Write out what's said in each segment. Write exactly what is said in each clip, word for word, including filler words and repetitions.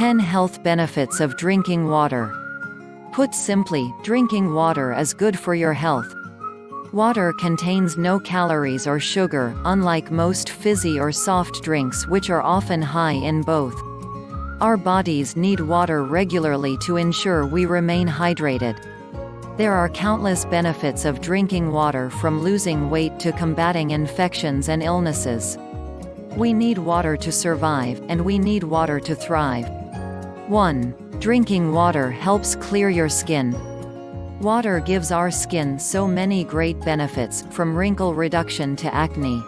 ten Health Benefits of Drinking Water. Put simply, drinking water is good for your health. Water contains no calories or sugar, unlike most fizzy or soft drinks, which are often high in both. Our bodies need water regularly to ensure we remain hydrated. There are countless benefits of drinking water, from losing weight to combating infections and illnesses. We need water to survive, and we need water to thrive. one. Drinking water helps clear your skin. Water gives our skin so many great benefits, from wrinkle reduction to acne.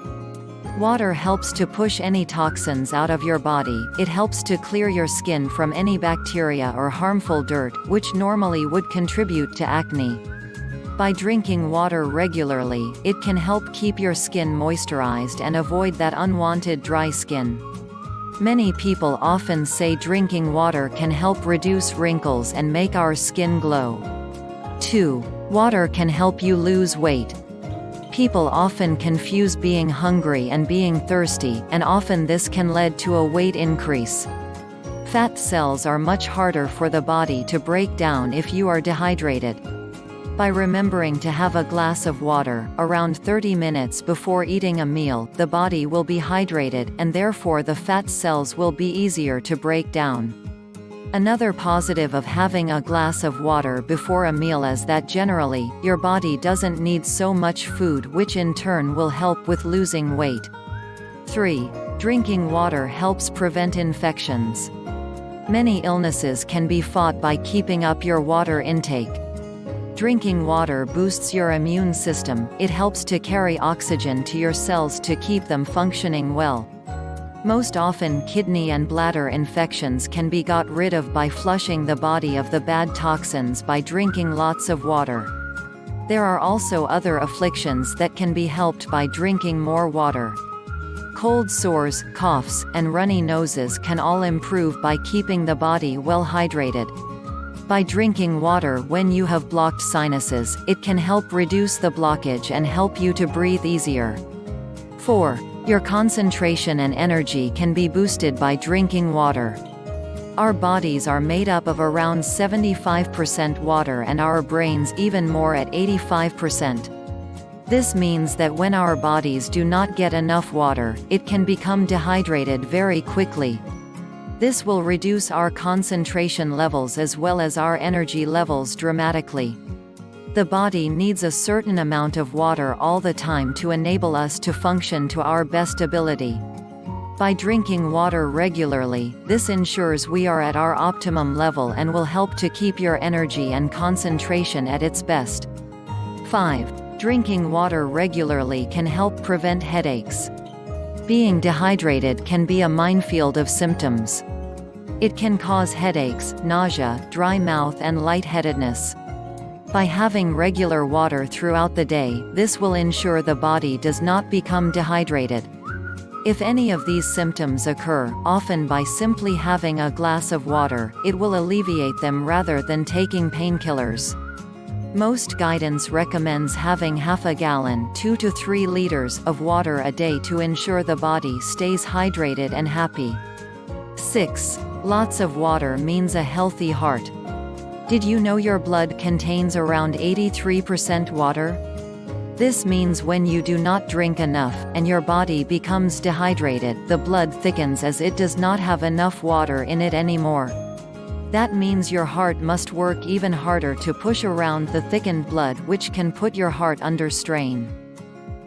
Water helps to push any toxins out of your body. It helps to clear your skin from any bacteria or harmful dirt, which normally would contribute to acne. By drinking water regularly, it can help keep your skin moisturized and avoid that unwanted dry skin. Many people often say drinking water can help reduce wrinkles and make our skin glow. two. Water can help you lose weight. People often confuse being hungry and being thirsty, and often this can lead to a weight increase. Fat cells are much harder for the body to break down if you are dehydrated. By remembering to have a glass of water, around thirty minutes before eating a meal, the body will be hydrated, and therefore the fat cells will be easier to break down. Another positive of having a glass of water before a meal is that generally, your body doesn't need so much food, which in turn will help with losing weight. three. Drinking water helps prevent infections. Many illnesses can be fought by keeping up your water intake. Drinking water boosts your immune system. It helps to carry oxygen to your cells to keep them functioning well. Most often, kidney and bladder infections can be got rid of by flushing the body of the bad toxins by drinking lots of water. There are also other afflictions that can be helped by drinking more water. Cold sores, coughs, and runny noses can all improve by keeping the body well hydrated. By drinking water when you have blocked sinuses, it can help reduce the blockage and help you to breathe easier. four. Your concentration and energy can be boosted by drinking water. Our bodies are made up of around seventy-five percent water, and our brains even more, at eighty-five percent. This means that when our bodies do not get enough water, it can become dehydrated very quickly. This will reduce our concentration levels as well as our energy levels dramatically. The body needs a certain amount of water all the time to enable us to function to our best ability. By drinking water regularly, this ensures we are at our optimum level and will help to keep your energy and concentration at its best. five. Drinking water regularly can help prevent headaches. Being dehydrated can be a minefield of symptoms. It can cause headaches, nausea, dry mouth, and lightheadedness. By having regular water throughout the day, this will ensure the body does not become dehydrated. If any of these symptoms occur, often by simply having a glass of water, it will alleviate them rather than taking painkillers. Most guidance recommends having half a gallon, two to three liters, of water a day to ensure the body stays hydrated and happy. six. Lots of water means a healthy heart. Did you know your blood contains around eighty-three percent water? This means when you do not drink enough, and your body becomes dehydrated, the blood thickens as it does not have enough water in it anymore. That means your heart must work even harder to push around the thickened blood, which can put your heart under strain.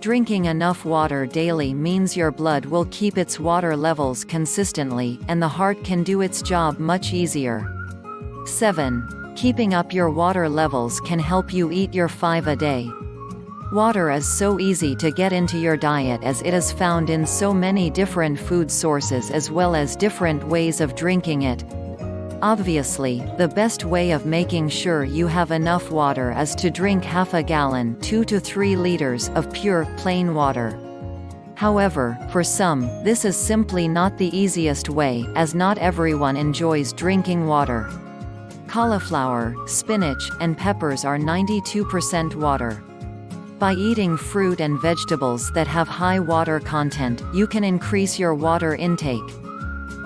Drinking enough water daily means your blood will keep its water levels consistently, and the heart can do its job much easier. seven. Keeping up your water levels can help you eat your five a day. Water is so easy to get into your diet as it is found in so many different food sources as well as different ways of drinking it. Obviously, the best way of making sure you have enough water is to drink half a gallon, two to three liters, of pure, plain water. However, for some, this is simply not the easiest way, as not everyone enjoys drinking water. Cauliflower, spinach, and peppers are ninety-two percent water. By eating fruit and vegetables that have high water content, you can increase your water intake.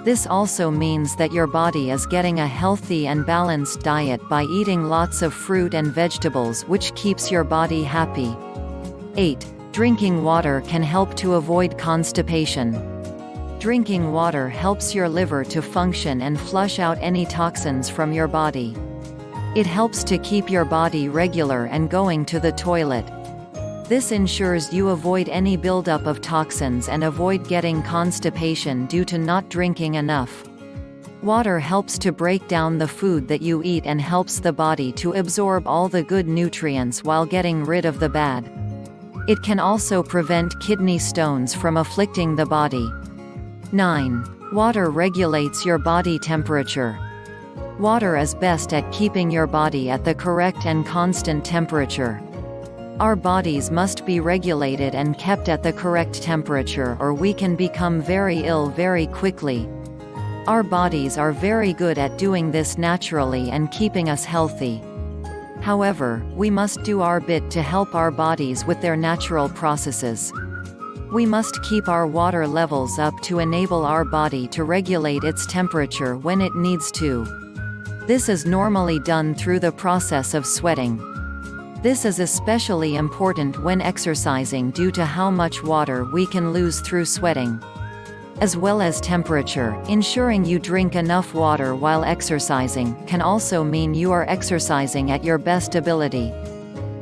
This also means that your body is getting a healthy and balanced diet by eating lots of fruit and vegetables, which keeps your body happy. eight. Drinking water can help to avoid constipation. Drinking water helps your liver to function and flush out any toxins from your body. It helps to keep your body regular and going to the toilet. This ensures you avoid any buildup of toxins and avoid getting constipation due to not drinking enough. Water helps to break down the food that you eat and helps the body to absorb all the good nutrients while getting rid of the bad. It can also prevent kidney stones from afflicting the body. nine. Water regulates your body temperature. Water is best at keeping your body at the correct and constant temperature. Our bodies must be regulated and kept at the correct temperature, or we can become very ill very quickly. Our bodies are very good at doing this naturally and keeping us healthy. However, we must do our bit to help our bodies with their natural processes. We must keep our water levels up to enable our body to regulate its temperature when it needs to. This is normally done through the process of sweating. This is especially important when exercising due to how much water we can lose through sweating. As well as temperature, ensuring you drink enough water while exercising can also mean you are exercising at your best ability.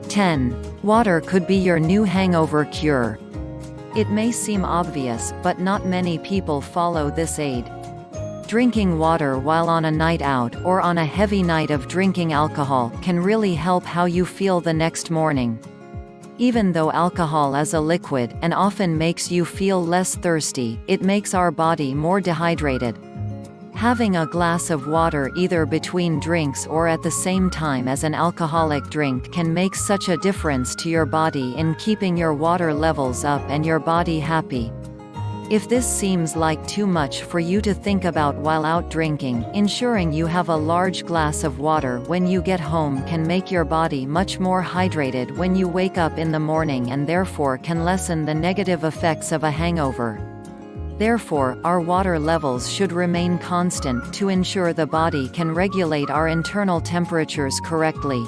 ten. Water could be your new hangover cure. It may seem obvious, but not many people follow this aid. Drinking water while on a night out or on a heavy night of drinking alcohol can really help how you feel the next morning. Even though alcohol is a liquid and often makes you feel less thirsty, it makes our body more dehydrated. Having a glass of water either between drinks or at the same time as an alcoholic drink can make such a difference to your body in keeping your water levels up and your body happy. If this seems like too much for you to think about while out drinking, ensuring you have a large glass of water when you get home can make your body much more hydrated when you wake up in the morning, and therefore can lessen the negative effects of a hangover. Therefore, our water levels should remain constant to ensure the body can regulate our internal temperatures correctly.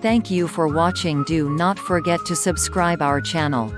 Thank you for watching. Do not forget to subscribe our channel.